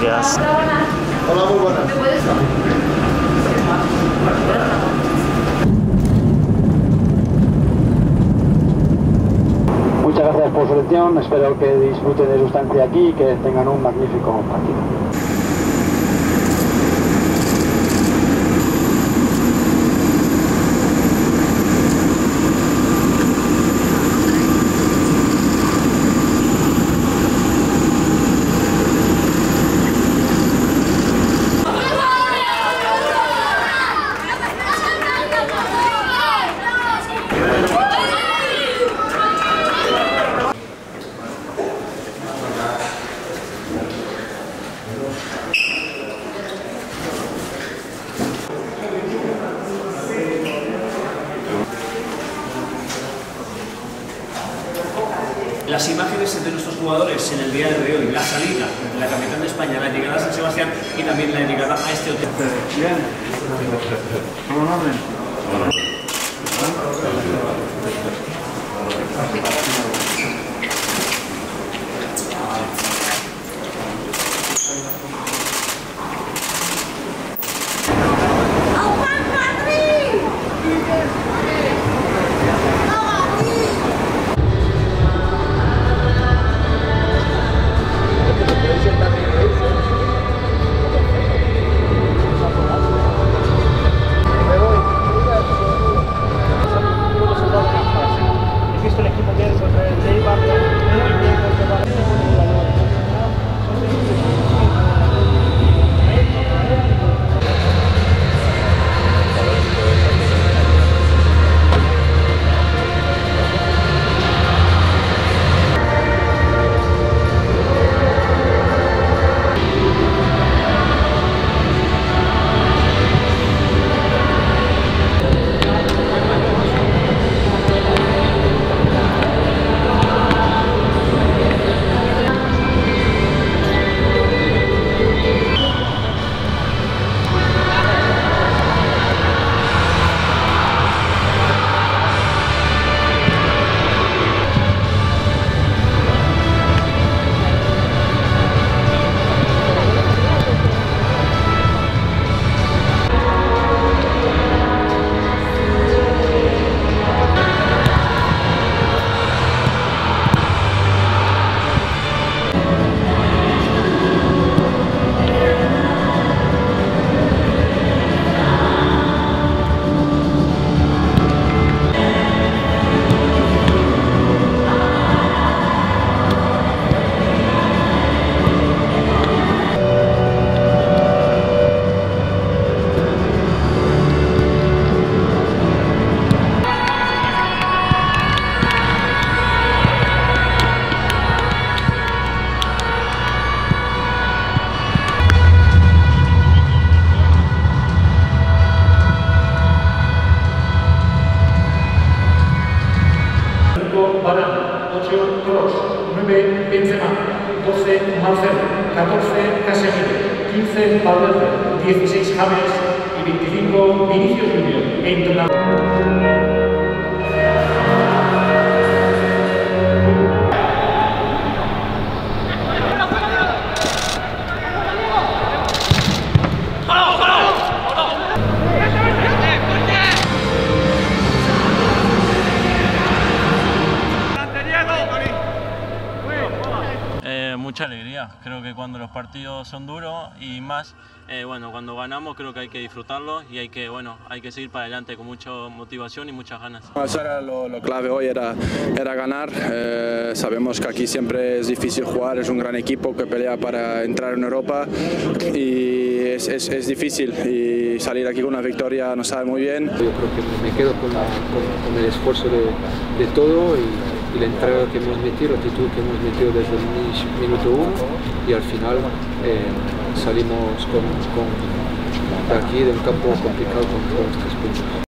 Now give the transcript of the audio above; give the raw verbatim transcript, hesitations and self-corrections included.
Gracias. Hola, muy buenas. ¿Me puedes Muchas gracias por su atención, espero que disfruten de su estancia aquí y que tengan un magnífico partido. Las imágenes de nuestros jugadores en el día de hoy, la salida de la capital de España, la llegada a San Sebastián y también la llegada a este hotel. nueve Benzema, doce Marcelo, catorce Casemiro, quince Valverde, dieciséis James y veinticinco Vinicius Junior. Entrenador. Mucha alegría, creo que cuando los partidos son duros y más, eh, bueno, cuando ganamos creo que hay que disfrutarlo y hay que, bueno, hay que seguir para adelante con mucha motivación y muchas ganas. Eso era lo, lo clave hoy, era, era ganar, eh, sabemos que aquí siempre es difícil jugar, es un gran equipo que pelea para entrar en Europa y es, es, es difícil y salir aquí con una victoria nos sabe muy bien. Yo creo que me quedo con, la, con, con el esfuerzo de, de todo y... y la entrega que hemos metido, la actitud que hemos metido desde el minuto uno y al final eh, salimos con, con, de aquí de un campo complicado con todos los tres puntos.